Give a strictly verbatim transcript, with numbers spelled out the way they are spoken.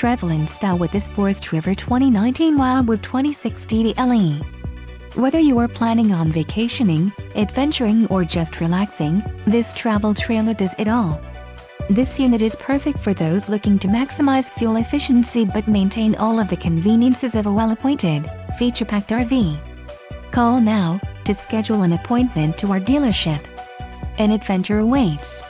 travel in style with this Forest River twenty nineteen Wildwood twenty-six D B L E. Whether you are planning on vacationing, adventuring or just relaxing, this travel trailer does it all. This unit is perfect for those looking to maximize fuel efficiency but maintain all of the conveniences of a well-appointed, feature-packed R V. Call now to schedule an appointment to our dealership. An adventure awaits.